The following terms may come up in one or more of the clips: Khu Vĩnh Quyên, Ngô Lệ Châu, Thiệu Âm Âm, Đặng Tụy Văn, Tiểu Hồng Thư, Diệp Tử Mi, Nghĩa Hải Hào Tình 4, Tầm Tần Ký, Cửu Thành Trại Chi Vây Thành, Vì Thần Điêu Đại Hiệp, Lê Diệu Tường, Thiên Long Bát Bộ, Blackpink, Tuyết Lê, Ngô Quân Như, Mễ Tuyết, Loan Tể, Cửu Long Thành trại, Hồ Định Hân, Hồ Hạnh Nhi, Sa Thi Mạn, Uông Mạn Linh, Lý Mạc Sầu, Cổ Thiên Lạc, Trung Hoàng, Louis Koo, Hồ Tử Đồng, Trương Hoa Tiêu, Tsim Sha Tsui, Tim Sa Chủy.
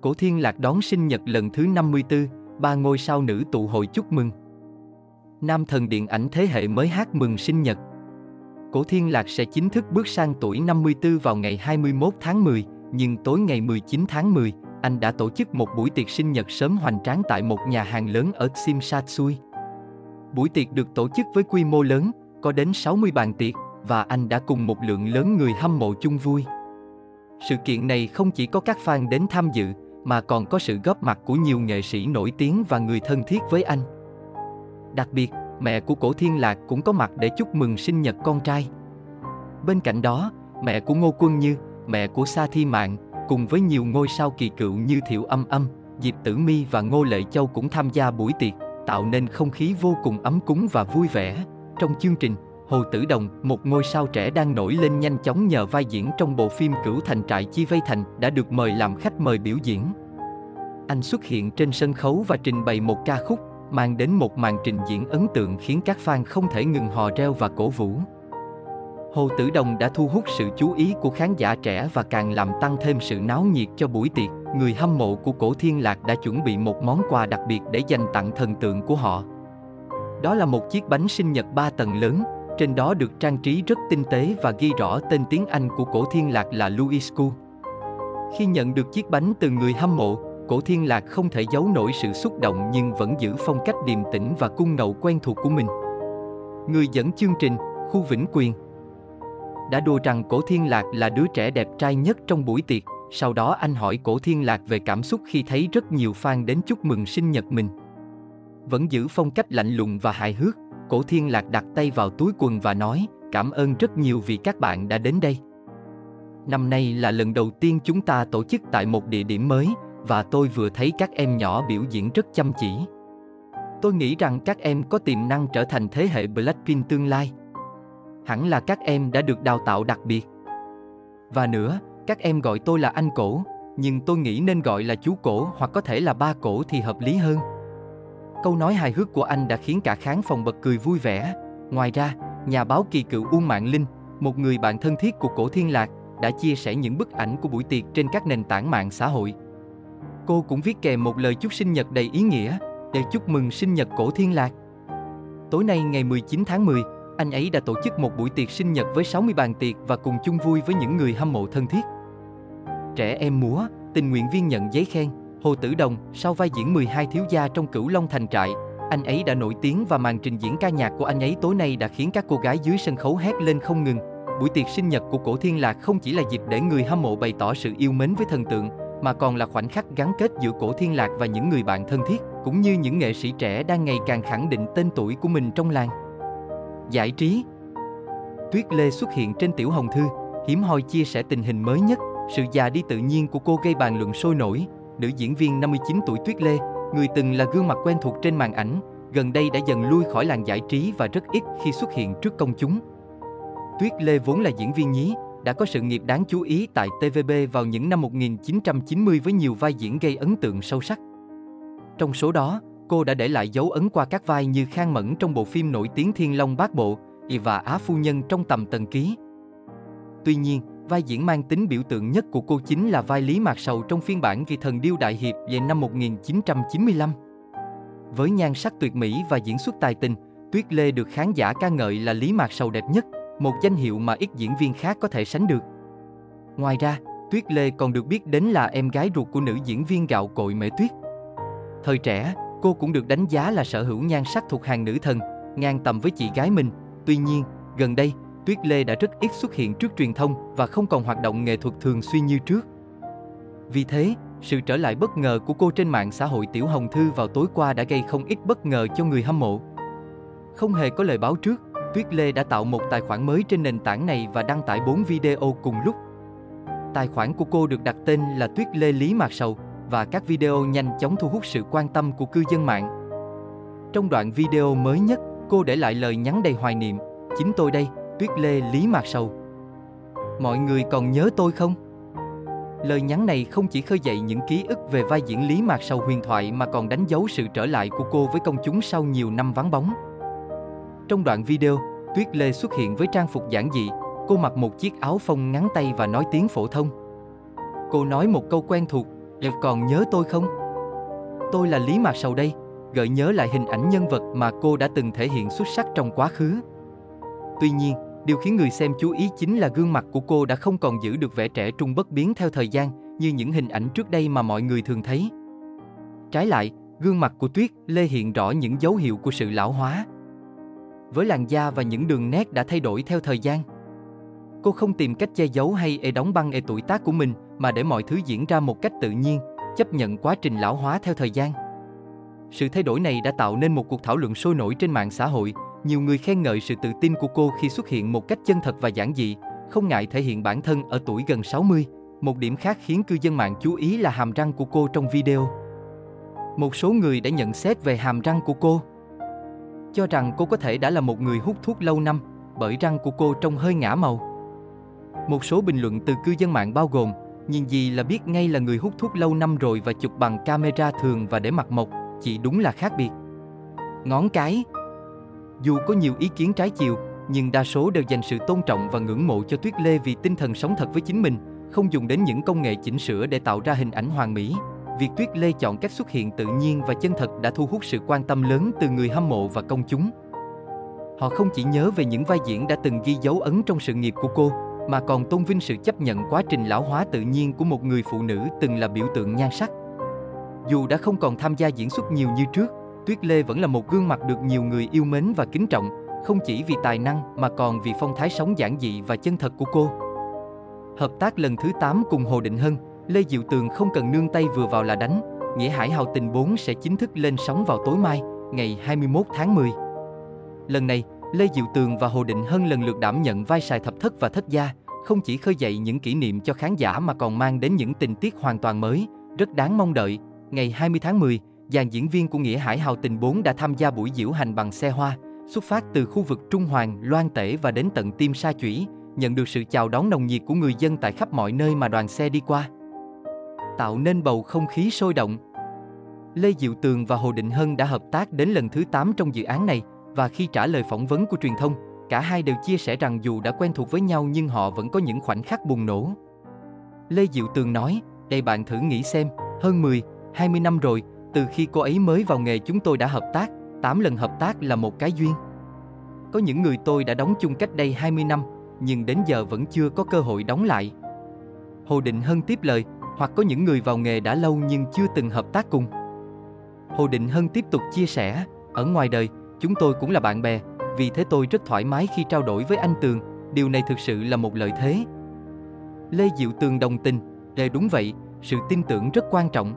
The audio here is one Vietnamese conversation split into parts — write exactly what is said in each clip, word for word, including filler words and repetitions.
Cổ Thiên Lạc đón sinh nhật lần thứ năm mươi tư, ba ngôi sao nữ tụ hội chúc mừng. Nam thần điện ảnh thế hệ mới hát mừng sinh nhật. Cổ Thiên Lạc sẽ chính thức bước sang tuổi năm mươi tư vào ngày hai mươi mốt tháng mười, nhưng tối ngày mười chín tháng mười, anh đã tổ chức một buổi tiệc sinh nhật sớm hoành tráng tại một nhà hàng lớn ở Tsim Sha Tsui. Buổi tiệc được tổ chức với quy mô lớn, có đến sáu mươi bàn tiệc, và anh đã cùng một lượng lớn người hâm mộ chung vui. Sự kiện này không chỉ có các fan đến tham dự, mà còn có sự góp mặt của nhiều nghệ sĩ nổi tiếng và người thân thiết với anh. Đặc biệt, mẹ của Cổ Thiên Lạc cũng có mặt để chúc mừng sinh nhật con trai. Bên cạnh đó, mẹ của Ngô Quân Như, mẹ của Sa Thi Mạn, cùng với nhiều ngôi sao kỳ cựu như Thiệu Âm Âm, Diệp Tử Mi và Ngô Lệ Châu cũng tham gia buổi tiệc, tạo nên không khí vô cùng ấm cúng và vui vẻ. Trong chương trình, Hồ Tử Đồng, một ngôi sao trẻ đang nổi lên nhanh chóng nhờ vai diễn trong bộ phim Cửu Thành Trại Chi Vây Thành, đã được mời làm khách mời biểu diễn. Anh xuất hiện trên sân khấu và trình bày một ca khúc, mang đến một màn trình diễn ấn tượng khiến các fan không thể ngừng hò reo và cổ vũ. Hồ Tử Đồng đã thu hút sự chú ý của khán giả trẻ và càng làm tăng thêm sự náo nhiệt cho buổi tiệc. Người hâm mộ của Cổ Thiên Lạc đã chuẩn bị một món quà đặc biệt để dành tặng thần tượng của họ. Đó là một chiếc bánh sinh nhật ba tầng lớn, trên đó được trang trí rất tinh tế và ghi rõ tên tiếng Anh của Cổ Thiên Lạc là Louis Koo. Khi nhận được chiếc bánh từ người hâm mộ, Cổ Thiên Lạc không thể giấu nổi sự xúc động nhưng vẫn giữ phong cách điềm tĩnh và cung ngậu quen thuộc của mình. Người dẫn chương trình, Khu Vĩnh Quyên, đã đùa rằng Cổ Thiên Lạc là đứa trẻ đẹp trai nhất trong buổi tiệc. Sau đó anh hỏi Cổ Thiên Lạc về cảm xúc khi thấy rất nhiều fan đến chúc mừng sinh nhật mình. Vẫn giữ phong cách lạnh lùng và hài hước, Cổ Thiên Lạc đặt tay vào túi quần và nói: "Cảm ơn rất nhiều vì các bạn đã đến đây. Năm nay là lần đầu tiên chúng ta tổ chức tại một địa điểm mới, và tôi vừa thấy các em nhỏ biểu diễn rất chăm chỉ. Tôi nghĩ rằng các em có tiềm năng trở thành thế hệ Blackpink tương lai. Hẳn là các em đã được đào tạo đặc biệt. Và nữa, các em gọi tôi là anh Cổ, nhưng tôi nghĩ nên gọi là chú Cổ hoặc có thể là ba Cổ thì hợp lý hơn." Câu nói hài hước của anh đã khiến cả khán phòng bật cười vui vẻ. Ngoài ra, nhà báo kỳ cựu Uông Mạn Linh, một người bạn thân thiết của Cổ Thiên Lạc, đã chia sẻ những bức ảnh của buổi tiệc trên các nền tảng mạng xã hội. Cô cũng viết kèm một lời chúc sinh nhật đầy ý nghĩa để chúc mừng sinh nhật Cổ Thiên Lạc. Tối nay ngày mười chín tháng mười, anh ấy đã tổ chức một buổi tiệc sinh nhật với sáu mươi bàn tiệc và cùng chung vui với những người hâm mộ thân thiết. Trẻ em múa, tình nguyện viên nhận giấy khen. Hồ Tử Đồng, sau vai diễn mười hai thiếu gia trong Cửu Long Thành Trại, anh ấy đã nổi tiếng và màn trình diễn ca nhạc của anh ấy tối nay đã khiến các cô gái dưới sân khấu hét lên không ngừng. Buổi tiệc sinh nhật của Cổ Thiên Lạc không chỉ là dịp để người hâm mộ bày tỏ sự yêu mến với thần tượng, mà còn là khoảnh khắc gắn kết giữa Cổ Thiên Lạc và những người bạn thân thiết, cũng như những nghệ sĩ trẻ đang ngày càng khẳng định tên tuổi của mình trong làng. Giải trí. Tuyết Lê xuất hiện trên Tiểu Hồng Thư, hiếm hoi chia sẻ tình hình mới nhất. Sự già đi tự nhiên của cô gây bàn luận sôi nổi. Nữ diễn viên năm mươi chín tuổi Tuyết Lê, người từng là gương mặt quen thuộc trên màn ảnh, gần đây đã dần lui khỏi làng giải trí và rất ít khi xuất hiện trước công chúng. Tuyết Lê vốn là diễn viên nhí, đã có sự nghiệp đáng chú ý tại tê vê bê vào những năm một nghìn chín trăm chín mươi với nhiều vai diễn gây ấn tượng sâu sắc. Trong số đó, cô đã để lại dấu ấn qua các vai như Khang Mẫn trong bộ phim nổi tiếng Thiên Long Bát Bộ, và Á Phu Nhân trong Tầm Tần Ký. Tuy nhiên, vai diễn mang tính biểu tượng nhất của cô chính là vai Lý Mạc Sầu trong phiên bản Vì Thần Điêu Đại Hiệp về năm một nghìn chín trăm chín mươi lăm. Với nhan sắc tuyệt mỹ và diễn xuất tài tình, Tuyết Lê được khán giả ca ngợi là Lý Mạc Sầu đẹp nhất, một danh hiệu mà ít diễn viên khác có thể sánh được. Ngoài ra, Tuyết Lê còn được biết đến là em gái ruột của nữ diễn viên gạo cội Mễ Tuyết. Thời trẻ, cô cũng được đánh giá là sở hữu nhan sắc thuộc hàng nữ thần, ngang tầm với chị gái mình. Tuy nhiên, gần đây, Tuyết Lê đã rất ít xuất hiện trước truyền thông và không còn hoạt động nghệ thuật thường xuyên như trước. Vì thế, sự trở lại bất ngờ của cô trên mạng xã hội Tiểu Hồng Thư vào tối qua đã gây không ít bất ngờ cho người hâm mộ. Không hề có lời báo trước, Tuyết Lê đã tạo một tài khoản mới trên nền tảng này và đăng tải bốn video cùng lúc. Tài khoản của cô được đặt tên là Tuyết Lê Lý Mạc Sầu và các video nhanh chóng thu hút sự quan tâm của cư dân mạng. Trong đoạn video mới nhất, cô để lại lời nhắn đầy hoài niệm: "Chính tôi đây, Tuyết Lê Lý Mạc Sầu. Mọi người còn nhớ tôi không?" Lời nhắn này không chỉ khơi dậy những ký ức về vai diễn Lý Mạc Sầu huyền thoại mà còn đánh dấu sự trở lại của cô với công chúng sau nhiều năm vắng bóng. Trong đoạn video, Tuyết Lê xuất hiện với trang phục giản dị, cô mặc một chiếc áo phông ngắn tay và nói tiếng phổ thông. Cô nói một câu quen thuộc: Em còn nhớ tôi không? Tôi là Lý Mạc Sầu đây, gợi nhớ lại hình ảnh nhân vật mà cô đã từng thể hiện xuất sắc trong quá khứ. Tuy nhiên, điều khiến người xem chú ý chính là gương mặt của cô đã không còn giữ được vẻ trẻ trung bất biến theo thời gian như những hình ảnh trước đây mà mọi người thường thấy. Trái lại, gương mặt của Tuyết Lê hiện rõ những dấu hiệu của sự lão hóa, với làn da và những đường nét đã thay đổi theo thời gian. Cô không tìm cách che giấu hay e đóng băng e tuổi tác của mình, mà để mọi thứ diễn ra một cách tự nhiên, chấp nhận quá trình lão hóa theo thời gian. Sự thay đổi này đã tạo nên một cuộc thảo luận sôi nổi trên mạng xã hội. Nhiều người khen ngợi sự tự tin của cô khi xuất hiện một cách chân thật và giản dị, không ngại thể hiện bản thân ở tuổi gần sáu mươi. Một điểm khác khiến cư dân mạng chú ý là hàm răng của cô trong video. Một số người đã nhận xét về hàm răng của cô, cho rằng cô có thể đã là một người hút thuốc lâu năm, bởi răng của cô trông hơi ngả màu. Một số bình luận từ cư dân mạng bao gồm: nhìn gì là biết ngay là người hút thuốc lâu năm rồi, và chụp bằng camera thường và để mặt mộc, chị đúng là khác biệt. Ngón cái. Dù có nhiều ý kiến trái chiều, nhưng đa số đều dành sự tôn trọng và ngưỡng mộ cho Tuyết Lê vì tinh thần sống thật với chính mình, không dùng đến những công nghệ chỉnh sửa để tạo ra hình ảnh hoàn mỹ. Việc Tuyết Lê chọn cách xuất hiện tự nhiên và chân thật đã thu hút sự quan tâm lớn từ người hâm mộ và công chúng. Họ không chỉ nhớ về những vai diễn đã từng ghi dấu ấn trong sự nghiệp của cô, mà còn tôn vinh sự chấp nhận quá trình lão hóa tự nhiên của một người phụ nữ từng là biểu tượng nhan sắc. Dù đã không còn tham gia diễn xuất nhiều như trước, Tuyết Lê vẫn là một gương mặt được nhiều người yêu mến và kính trọng, không chỉ vì tài năng mà còn vì phong thái sống giản dị và chân thật của cô. Hợp tác lần thứ tám cùng Hồ Định Hân, Lê Diệu Tường không cần nương tay vừa vào là đánh. Nghĩa Hải Hào Tình bốn sẽ chính thức lên sóng vào tối mai, ngày hai mươi mốt tháng mười. Lần này, Lê Diệu Tường và Hồ Định Hân lần lượt đảm nhận vai Sài Thập Thất và Thất Gia, không chỉ khơi dậy những kỷ niệm cho khán giả mà còn mang đến những tình tiết hoàn toàn mới, rất đáng mong đợi. Ngày hai mươi tháng mười, dàn diễn viên của Nghĩa Hải Hào Tình bốn đã tham gia buổi diễu hành bằng xe hoa, xuất phát từ khu vực Trung Hoàng, Loan Tể và đến tận Tim Sa Chủy, nhận được sự chào đón nồng nhiệt của người dân tại khắp mọi nơi mà đoàn xe đi qua, tạo nên bầu không khí sôi động. Lê Diệu Tường và Hồ Định Hân đã hợp tác đến lần thứ tám trong dự án này, và khi trả lời phỏng vấn của truyền thông, cả hai đều chia sẻ rằng dù đã quen thuộc với nhau nhưng họ vẫn có những khoảnh khắc bùng nổ. Lê Diệu Tường nói: "Đây bạn thử nghĩ xem, hơn mười, hai mươi năm rồi, từ khi cô ấy mới vào nghề chúng tôi đã hợp tác, tám lần hợp tác là một cái duyên. Có những người tôi đã đóng chung cách đây hai mươi năm, nhưng đến giờ vẫn chưa có cơ hội đóng lại." Hồ Định Hân tiếp lời: "Hoặc có những người vào nghề đã lâu nhưng chưa từng hợp tác cùng." Hồ Định Hân tiếp tục chia sẻ: "Ở ngoài đời, chúng tôi cũng là bạn bè, vì thế tôi rất thoải mái khi trao đổi với anh Tường, điều này thực sự là một lợi thế." Lê Diệu Tường đồng tình: "Để đúng vậy, sự tin tưởng rất quan trọng.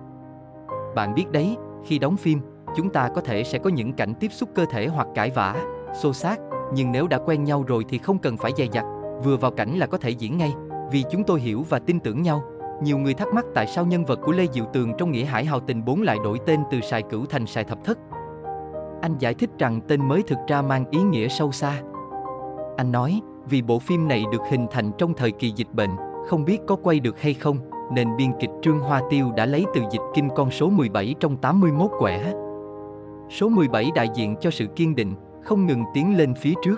Bạn biết đấy, khi đóng phim, chúng ta có thể sẽ có những cảnh tiếp xúc cơ thể hoặc cãi vã, xô xát, nhưng nếu đã quen nhau rồi thì không cần phải dè dặt, vừa vào cảnh là có thể diễn ngay, vì chúng tôi hiểu và tin tưởng nhau." Nhiều người thắc mắc tại sao nhân vật của Lê Diệu Tường trong Nghĩa Hải Hào Tình bốn lại đổi tên từ Sài Cửu thành Sài Thập Thất. Anh giải thích rằng tên mới thực ra mang ý nghĩa sâu xa. Anh nói, vì bộ phim này được hình thành trong thời kỳ dịch bệnh, không biết có quay được hay không, nên biên kịch Trương Hoa Tiêu đã lấy từ dịch kinh con số mười bảy trong tám mươi mốt quẻ. Số mười bảy đại diện cho sự kiên định, không ngừng tiến lên phía trước.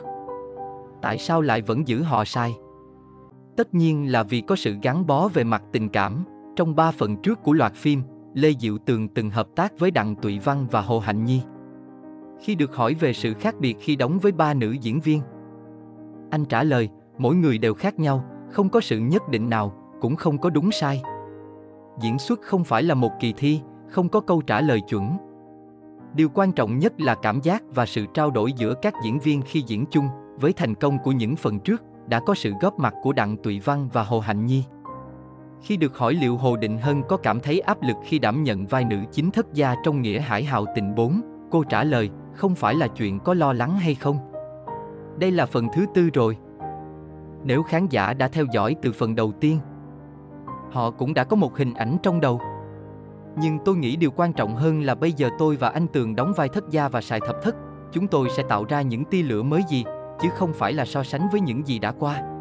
Tại sao lại vẫn giữ họ Sai? Tất nhiên là vì có sự gắn bó về mặt tình cảm. Trong ba phần trước của loạt phim, Lê Diệu Tường từng hợp tác với Đặng Tụy Văn và Hồ Hạnh Nhi. Khi được hỏi về sự khác biệt khi đóng với ba nữ diễn viên, anh trả lời, mỗi người đều khác nhau, không có sự nhất định nào, cũng không có đúng sai. Diễn xuất không phải là một kỳ thi, không có câu trả lời chuẩn. Điều quan trọng nhất là cảm giác và sự trao đổi giữa các diễn viên khi diễn chung. Với thành công của những phần trước, đã có sự góp mặt của Đặng Tụy Văn và Hồ Hạnh Nhi. Khi được hỏi liệu Hồ Định Hân có cảm thấy áp lực khi đảm nhận vai nữ chính Thất Gia trong Nghĩa Hải Hào Tình bốn, cô trả lời, không phải là chuyện có lo lắng hay không. Đây là phần thứ tư rồi. Nếu khán giả đã theo dõi từ phần đầu tiên, họ cũng đã có một hình ảnh trong đầu. Nhưng tôi nghĩ điều quan trọng hơn là bây giờ tôi và anh Tường đóng vai Thất Gia và Sài Thập Thất, chúng tôi sẽ tạo ra những tia lửa mới gì, chứ không phải là so sánh với những gì đã qua.